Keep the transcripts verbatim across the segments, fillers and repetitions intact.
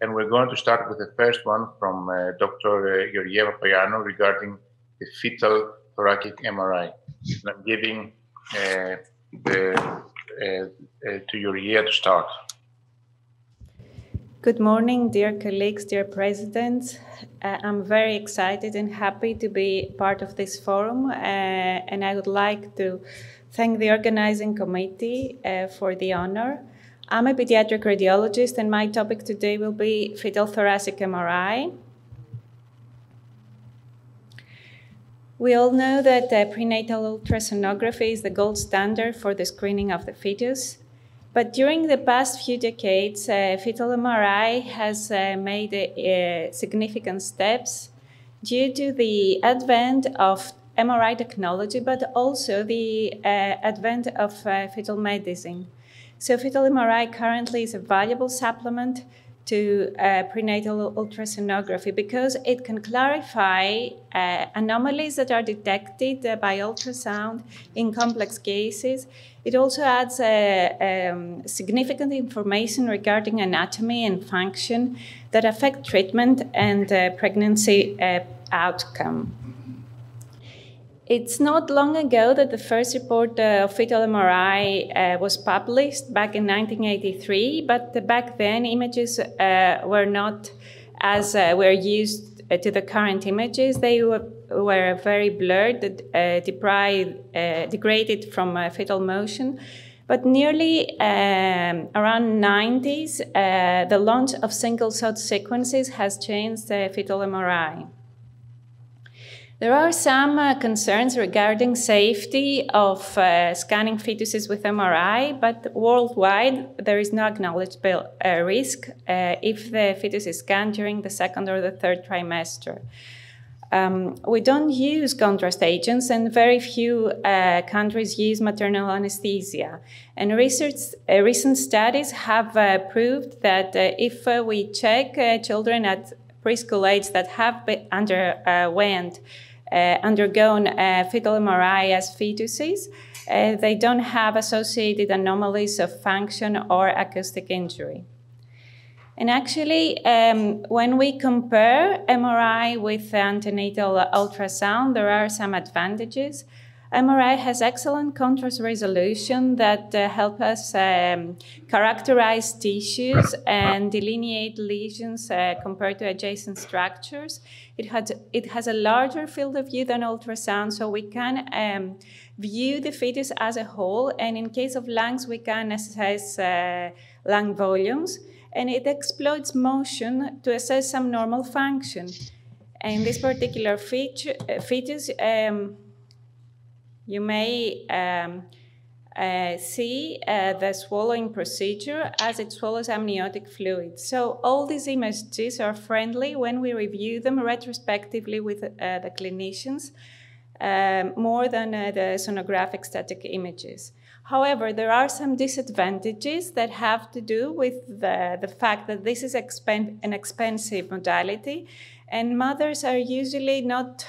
and we're going to start with the first one from uh, Doctor Georgia Papaioannou regarding the fetal thoracic M R I. And I'm giving uh, the, uh, uh, to Georgia to start. Good morning, dear colleagues, dear President. Uh, I'm very excited and happy to be part of this forum, uh, and I would like to thank the organizing committee uh, for the honor. I'm a pediatric radiologist, and my topic today will be fetal thoracic M R I. We all know that uh, prenatal ultrasonography is the gold standard for the screening of the fetus. But during the past few decades, uh, fetal M R I has uh, made uh, significant steps due to the advent of M R I technology, but also the uh, advent of uh, fetal medicine. So fetal M R I currently is a valuable supplement to uh, prenatal ultrasonography because it can clarify uh, anomalies that are detected uh, by ultrasound in complex cases. It also adds uh, um, significant information regarding anatomy and function that affect treatment and uh, pregnancy uh, outcome. It's not long ago that the first report uh, of fetal M R I uh, was published back in nineteen eighty-three, but back then images uh, were not as uh, were used uh, to the current images. They were, were very blurred, uh, deprived, uh, degraded from uh, fetal motion. But nearly um, around nineties, uh, the launch of single-shot sequences has changed uh, fetal M R I. There are some uh, concerns regarding safety of uh, scanning fetuses with M R I, but worldwide there is no acknowledgeable uh, risk uh, if the fetus is scanned during the second or the third trimester. Um, we don't use contrast agents, and very few uh, countries use maternal anesthesia. And research, uh, recent studies have uh, proved that uh, if uh, we check uh, children at preschool age that have been underwent, uh, uh, undergone uh, fetal M R I as fetuses, uh, they don't have associated anomalies of function or acoustic injury. And actually, um, when we compare M R I with antenatal ultrasound, there are some advantages. M R I has excellent contrast resolution that uh, help us um, characterize tissues and delineate lesions uh, compared to adjacent structures. It, had, it has a larger field of view than ultrasound, so we can um, view the fetus as a whole, and in case of lungs, we can assess uh, lung volumes, and it exploits motion to assess some normal function. In this particular feature, uh, fetus, um, you may um, uh, see uh, the swallowing procedure as it swallows amniotic fluid. So all these images are friendly when we review them retrospectively with uh, the clinicians, um, more than uh, the sonographic static images. However, there are some disadvantages that have to do with the, the fact that this is expen- an expensive modality, and mothers are usually not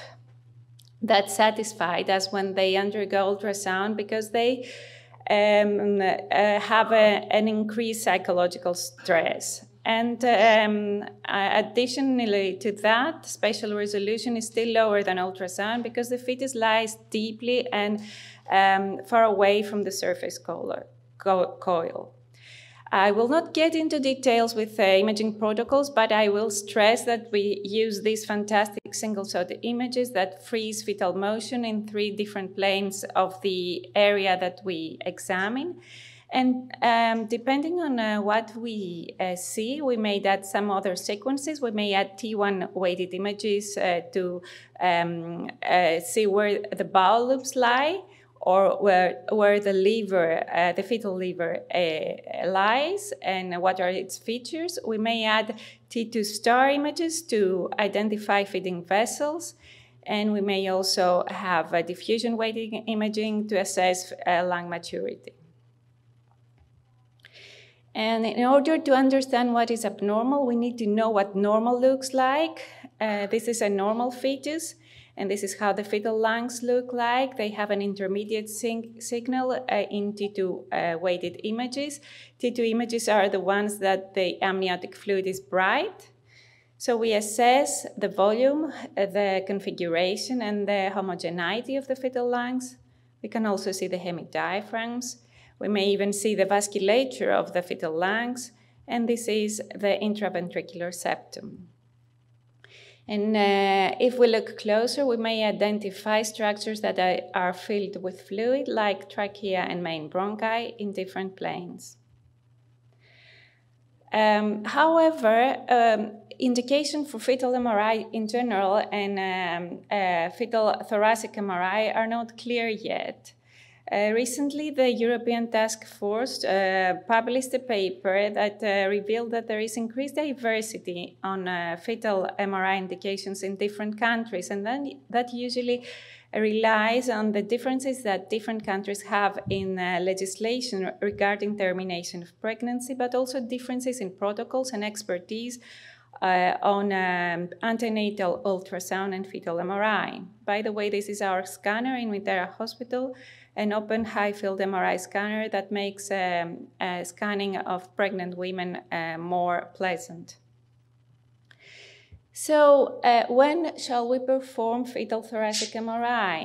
that's satisfied as when they undergo ultrasound, because they um, uh, have a, an increased psychological stress. And um, additionally to that, spatial resolution is still lower than ultrasound because the fetus lies deeply and um, far away from the surface coil. I will not get into details with uh, imaging protocols, but I will stress that we use these fantastic single-shot images that freeze fetal motion in three different planes of the area that we examine. And um, depending on uh, what we uh, see, we may add some other sequences. We may add T one weighted images uh, to um, uh, see where the bowel loops lie, or where, where the liver, uh, the fetal liver uh, lies, and what are its features. We may add T two star images to identify feeding vessels, and we may also have uh, diffusion weighted imaging to assess uh, lung maturity. And in order to understand what is abnormal, we need to know what normal looks like. Uh, this is a normal fetus. And this is how the fetal lungs look like. They have an intermediate sing signal uh, in T two uh, weighted images. T two images are the ones that the amniotic fluid is bright. So we assess the volume, uh, the configuration, and the homogeneity of the fetal lungs. We can also see the hemidiaphragms. We may even see the vasculature of the fetal lungs. And this is the intraventricular septum. And uh, if we look closer, we may identify structures that are, are filled with fluid, like trachea and main bronchi, in different planes. Um, however, um, indication for fetal M R I in general and um, uh, fetal thoracic M R I are not clear yet. Uh, recently, the European Task Force uh, published a paper that uh, revealed that there is increased diversity on uh, fetal M R I indications in different countries, and then that usually relies on the differences that different countries have in uh, legislation regarding termination of pregnancy, but also differences in protocols and expertise Uh, on um, antenatal ultrasound and fetal M R I. By the way, this is our scanner in MITERA Hospital, an open high-field M R I scanner that makes um, uh, scanning of pregnant women uh, more pleasant. So uh, when shall we perform fetal thoracic M R I?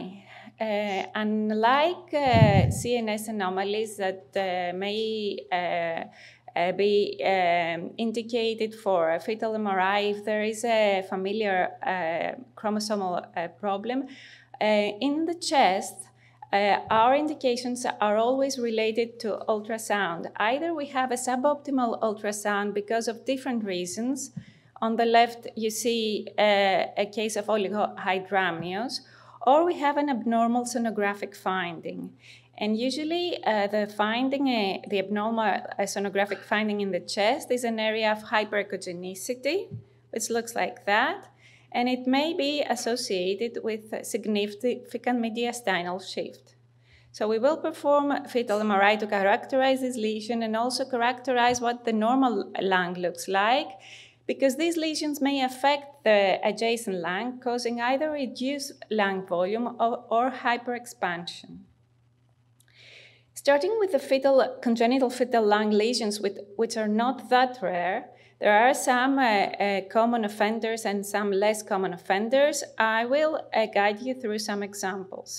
Uh, unlike uh, C N S anomalies that uh, may uh, Uh, be um, indicated for a fetal M R I if there is a familiar uh, chromosomal uh, problem. Uh, in the chest, uh, our indications are always related to ultrasound. Either we have a suboptimal ultrasound because of different reasons. On the left, you see uh, a case of oligohydramnios, or we have an abnormal sonographic finding. And usually uh, the finding, uh, the abnormal sonographic finding in the chest is an area of hyperechogenicity, which looks like that. And it may be associated with significant mediastinal shift. So we will perform fetal M R I to characterize this lesion and also characterize what the normal lung looks like, because these lesions may affect the adjacent lung, causing either reduced lung volume or, or hyperexpansion. Starting with the fetal, congenital fetal lung lesions, with, which are not that rare, there are some uh, uh, common offenders and some less common offenders. I will uh, guide you through some examples.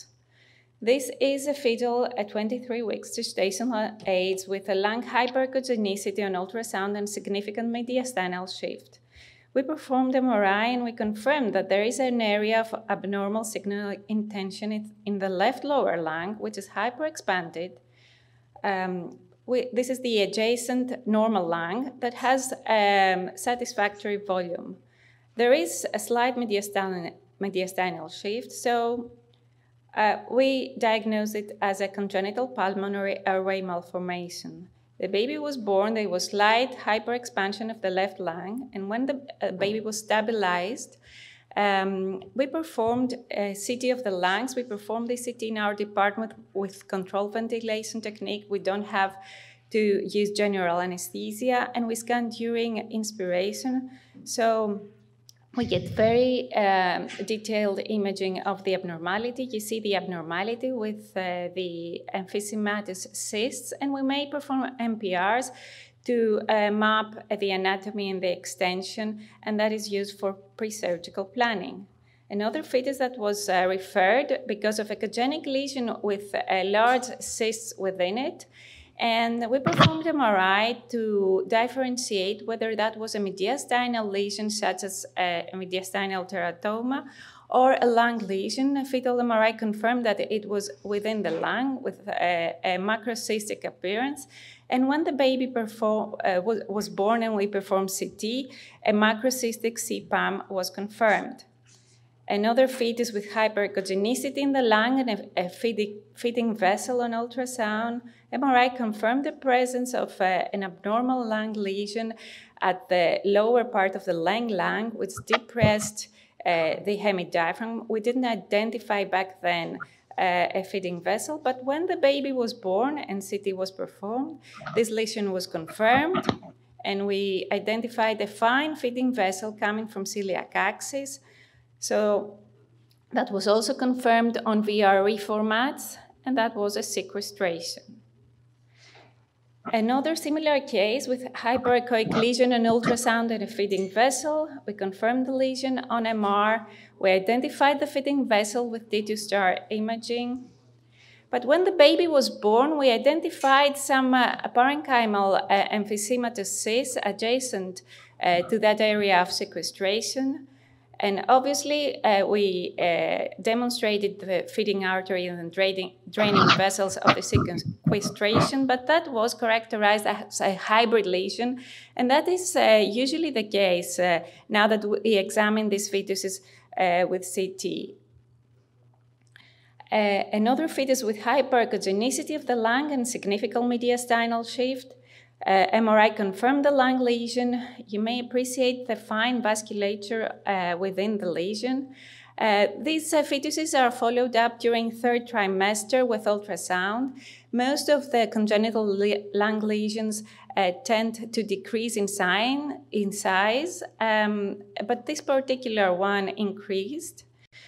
This is a fetal at twenty-three weeks gestational age with a lung hyperechogenicity on ultrasound and significant mediastinal shift. We performed M R I and we confirmed that there is an area of abnormal signal intention in the left lower lung, which is hyperexpanded. Um, we, this is the adjacent normal lung that has um, satisfactory volume. There is a slight mediastinal, mediastinal shift, so uh, we diagnosed it as a congenital pulmonary airway malformation. The baby was born, there was slight hyperexpansion of the left lung, and when the uh, baby was stabilized, um, we performed a C T of the lungs. We performed the C T in our department with controlled ventilation technique. We don't have to use general anesthesia, and we scan during inspiration. So we get very um, detailed imaging of the abnormality. You see the abnormality with uh, the emphysematous cysts, and we may perform M P Rs to uh, map the anatomy and the extension, and that is used for pre-surgical planning. Another fetus that was uh, referred because of a congenic lesion with a large cyst within it, and we performed M R I to differentiate whether that was a mediastinal lesion, such as a mediastinal teratoma, or a lung lesion. A fetal M R I confirmed that it was within the lung with a, a macrocystic appearance. And when the baby perform, uh, was, was born and we performed C T, a macrocystic C P A M was confirmed. Another fetus with hyperechogenicity in the lung and a feeding vessel on ultrasound. M R I confirmed the presence of uh, an abnormal lung lesion at the lower part of the lung lung, which depressed uh, the hemidiaphragm. We didn't identify back then uh, a feeding vessel, but when the baby was born and C T was performed, this lesion was confirmed, and we identified a fine feeding vessel coming from celiac axis. So That was also confirmed on V R E formats, and that was a sequestration. Another similar case with hyperechoic lesion and ultrasound in a feeding vessel. We confirmed the lesion on M R. We identified the feeding vessel with D two star imaging. But when the baby was born, we identified some uh, parenchymal uh, emphysematous adjacent uh, to that area of sequestration. And obviously, uh, we uh, demonstrated the feeding artery and draining, draining vessels of the sequestration, but that was characterized as a hybrid lesion. And that is uh, usually the case uh, now that we examine these fetuses uh, with C T. Uh, another fetus with hypercogenicity of the lung and significant mediastinal shift. Uh, M R I confirmed the lung lesion. You may appreciate the fine vasculature uh, within the lesion. Uh, these uh, fetuses are followed up during third trimester with ultrasound. Most of the congenital le lung lesions uh, tend to decrease in, sign, in size, um, but this particular one increased.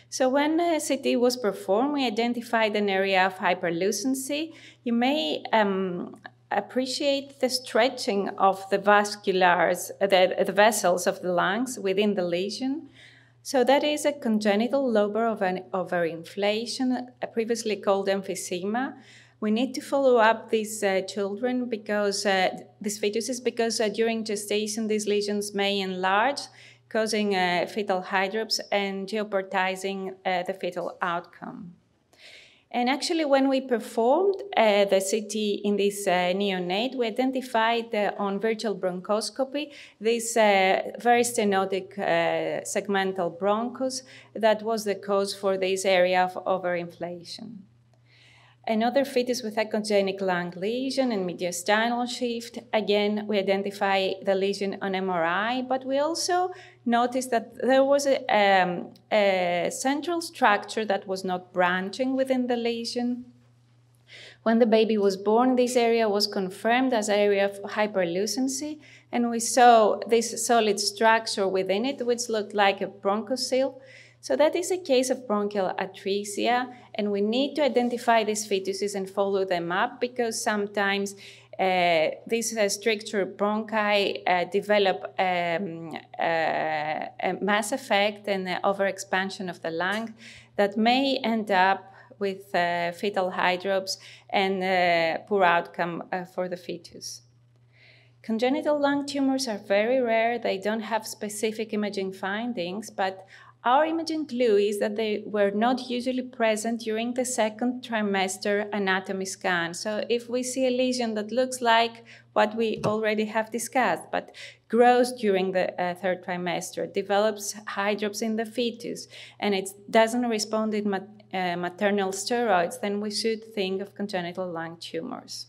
So when uh, C T was performed, we identified an area of hyperlucency. You may um, appreciate the stretching of the vasculars, the, the vessels of the lungs within the lesion. So that is a congenital lobar overinflation, previously called emphysema. We need to follow up these uh, children because uh, these fetuses, because uh, during gestation these lesions may enlarge, causing uh, fetal hydrops and jeopardizing uh, the fetal outcome. And actually, when we performed uh, the C T in this uh, neonate, we identified uh, on virtual bronchoscopy this uh, very stenotic uh, segmental bronchus that was the cause for this area of overinflation. Another fetus with a congenic lung lesion and mediastinal shift. Again, we identify the lesion on M R I, but we also noticed that there was a, um, a central structure that was not branching within the lesion. When the baby was born, this area was confirmed as an area of hyperlucency, and we saw this solid structure within it, which looked like a bronchocele. So that is a case of bronchial atresia, and we need to identify these fetuses and follow them up because sometimes uh, these uh, strictured bronchi uh, develop um, uh, a mass effect and uh, overexpansion of the lung that may end up with uh, fetal hydrops and uh, poor outcome uh, for the fetus. Congenital lung tumors are very rare. They don't have specific imaging findings, but our imaging clue is that they were not usually present during the second trimester anatomy scan. So if we see a lesion that looks like what we already have discussed, but grows during the uh, third trimester, develops hydrops in the fetus, and it doesn't respond in mat uh, maternal steroids, then we should think of congenital lung tumors.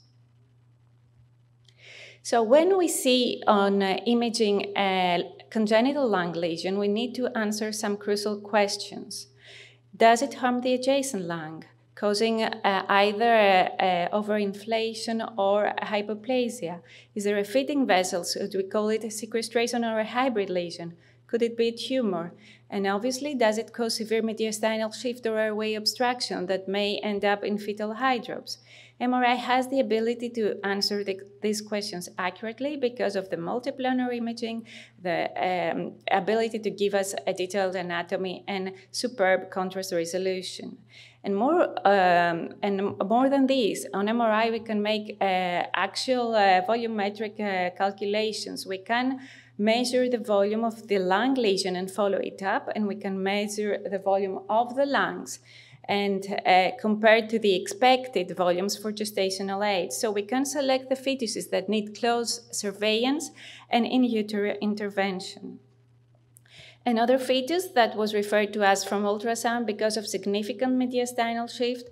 So when we see on uh, imaging uh, congenital lung lesion, we need to answer some crucial questions. Does it harm the adjacent lung, causing uh, either uh, uh, overinflation or hypoplasia? Is there a feeding vessel? Should we call it a sequestration or a hybrid lesion? Could it be a tumor? And obviously, does it cause severe mediastinal shift or airway obstruction that may end up in fetal hydrops? M R I has the ability to answer the, these questions accurately because of the multiplanar imaging, the um, ability to give us a detailed anatomy and superb contrast resolution. And more, um, and more than this, on M R I we can make uh, actual uh, volumetric uh, calculations. We can measure the volume of the lung lesion and follow it up, and we can measure the volume of the lungs and uh, compared to the expected volumes for gestational age. So we can select the fetuses that need close surveillance and in utero intervention. Another fetus that was referred to us from ultrasound because of significant mediastinal shift,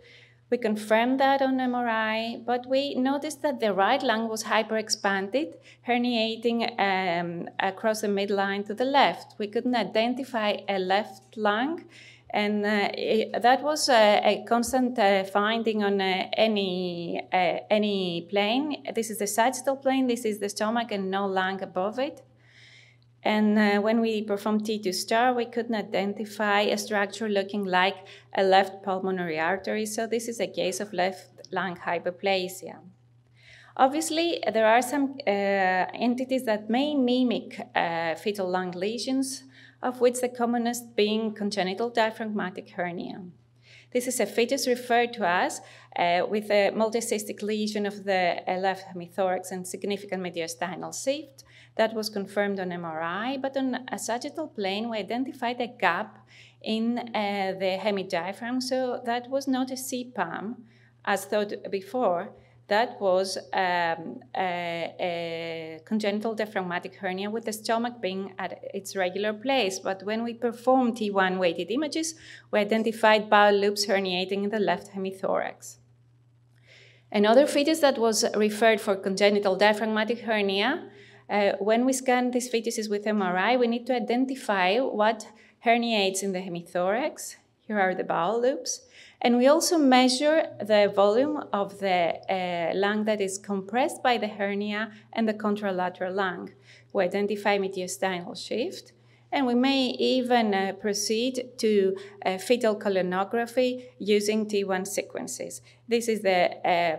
we confirmed that on M R I, but we noticed that the right lung was hyperexpanded, herniating um, across the midline to the left. We couldn't identify a left lung, and uh, it, that was uh, a constant uh, finding on uh, any, uh, any plane. This is the sagittal plane, this is the stomach, and no lung above it. And uh, when we performed T two star, we couldn't identify a structure looking like a left pulmonary artery. So this is a case of left lung hyperplasia. Obviously, there are some uh, entities that may mimic uh, fetal lung lesions, of which the commonest being congenital diaphragmatic hernia. This is a fetus referred to us uh, with a multicystic lesion of the left hemithorax and significant mediastinal shift that was confirmed on M R I, but on a sagittal plane we identified a gap in uh, the hemidiaphragm, so that was not a C P A M, as thought before. That was um, a, a congenital diaphragmatic hernia with the stomach being at its regular place. But when we performed T one weighted images, we identified bowel loops herniating in the left hemithorax. Another fetus that was referred for congenital diaphragmatic hernia, uh, when we scan these fetuses with M R I, we need to identify what herniates in the hemithorax. Here are the bowel loops. And we also measure the volume of the uh, lung that is compressed by the hernia and the contralateral lung. We identify mediastinal shift, and we may even uh, proceed to uh, fetal colonography using T one sequences. This is the uh,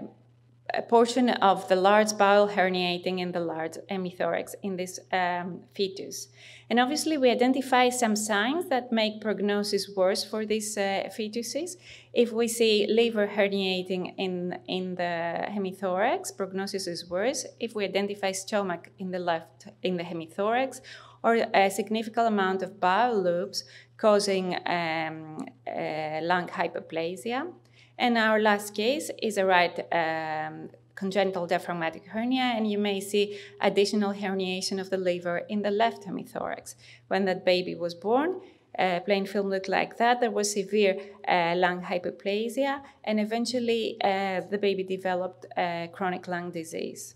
a portion of the large bowel herniating in the large hemithorax in this um, fetus. And obviously we identify some signs that make prognosis worse for these uh, fetuses. If we see liver herniating in, in the hemithorax, prognosis is worse. If we identify stomach in the left, in the hemithorax, or a significant amount of bowel loops causing um, uh, lung hyperplasia. And our last case is a right um, congenital diaphragmatic hernia, and you may see additional herniation of the liver in the left hemithorax. When that baby was born, uh, plain film looked like that. There was severe uh, lung hyperplasia, and eventually uh, the baby developed uh, chronic lung disease.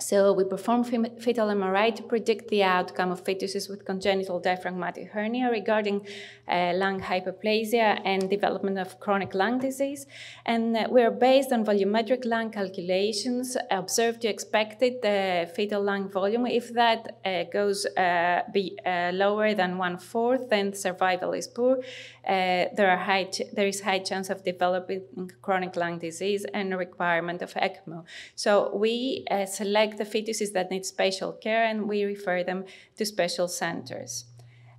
So we performed fetal M R I to predict the outcome of fetuses with congenital diaphragmatic hernia regarding uh, lung hyperplasia and development of chronic lung disease. And uh, we are based on volumetric lung calculations, observed to expected the uh, fetal lung volume. If that uh, goes uh, be, uh, lower than one-fourth, then survival is poor. Uh, there, are high ch there is high chance of developing chronic lung disease and requirement of ECMO. So we uh, select the fetuses that need special care, and we refer them to special centers.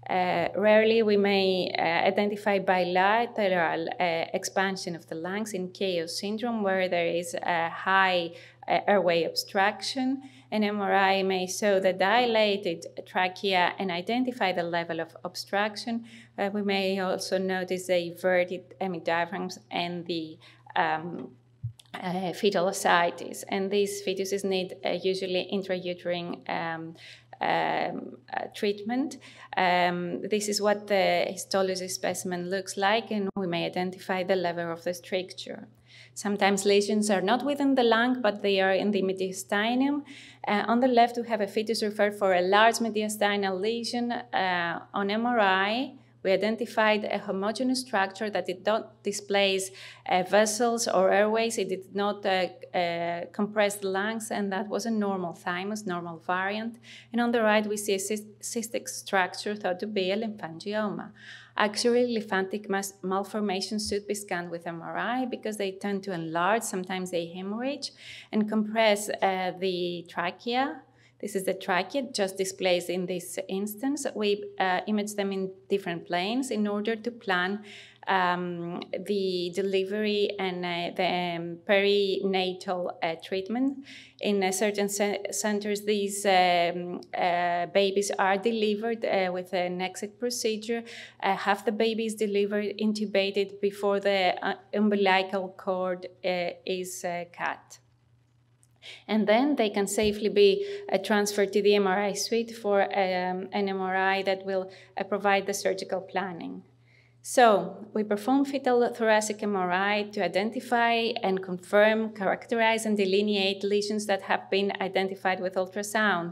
Uh, rarely we may uh, identify bilateral uh, expansion of the lungs in CHAOS syndrome, where there is a high uh, airway obstruction. An M R I may show the dilated trachea and identify the level of obstruction. Uh, we may also notice the inverted hemidiaphragms and the um, Uh, fetal ascites, and these fetuses need uh, usually intrauterine um, um, uh, treatment. Um, this is what the histology specimen looks like, and we may identify the level of the stricture. Sometimes lesions are not within the lung, but they are in the mediastinum. Uh, on the left, we have a fetus referred for a large mediastinal lesion uh, on M R I. We identified a homogeneous structure that did not displace uh, vessels or airways. It did not uh, uh, compress the lungs, and that was a normal thymus, normal variant. And on the right, we see a cystic structure thought to be a lymphangioma. Actually, lymphatic malformations should be scanned with M R I because they tend to enlarge, sometimes they hemorrhage, and compress uh, the trachea. This is the trachea just displaced in this instance. We uh, image them in different planes in order to plan um, the delivery and uh, the um, perinatal uh, treatment. In uh, certain ce centers, these um, uh, babies are delivered uh, with an exit procedure. Uh, half the baby is delivered, intubated before the uh, umbilical cord uh, is uh, cut. And then they can safely be uh, transferred to the M R I suite for um, an M R I that will uh, provide the surgical planning. So we perform fetal thoracic M R I to identify and confirm, characterize, and delineate lesions that have been identified with ultrasound.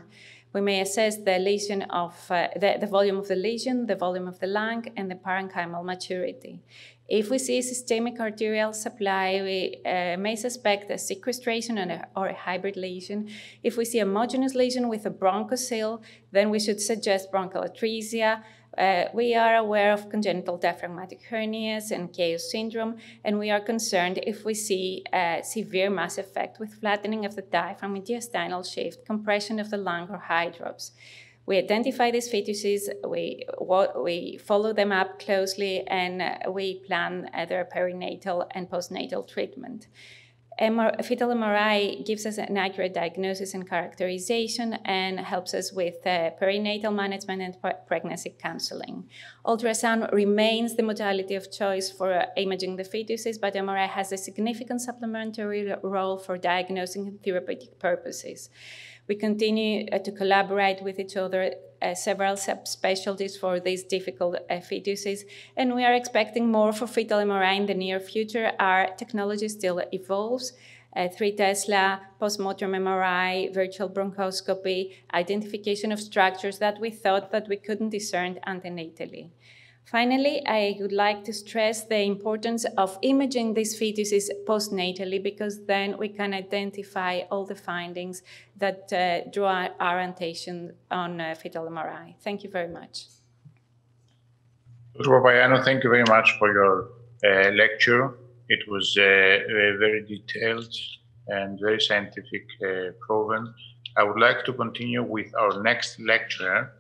We may assess the lesion of uh, the, the volume of the lesion, the volume of the lung, and the parenchymal maturity. If we see systemic arterial supply, we uh, may suspect a sequestration and a, or a hybrid lesion. If we see a homogeneous lesion with a bronchocele, then we should suggest bronchial atresia. Uh, we are aware of congenital diaphragmatic hernias and CHAOS syndrome, and we are concerned if we see a severe mass effect with flattening of the diaphragm, mediastinal shift, compression of the lung, or high drops. We identify these fetuses, we, we follow them up closely, and we plan their perinatal and postnatal treatment. Fetal M R I gives us an accurate diagnosis and characterization and helps us with uh, perinatal management and pre pregnancy counseling. Ultrasound remains the modality of choice for uh, imaging the fetuses, but M R I has a significant supplementary role for diagnosing and therapeutic purposes. We continue uh, to collaborate with each other, uh, several subspecialties for these difficult uh, fetuses, and we are expecting more for fetal M R I in the near future. Our technology still evolves. Uh, three Tesla, postmortem M R I, virtual bronchoscopy, identification of structures that we thought that we couldn't discern antenatally. Finally, I would like to stress the importance of imaging these fetuses postnatally, because then we can identify all the findings that uh, draw our attention on uh, fetal M R I. Thank you very much. Doctor Papaioannou, thank you very much for your uh, lecture. It was uh, very detailed and very scientific uh, proven. I would like to continue with our next lecturer,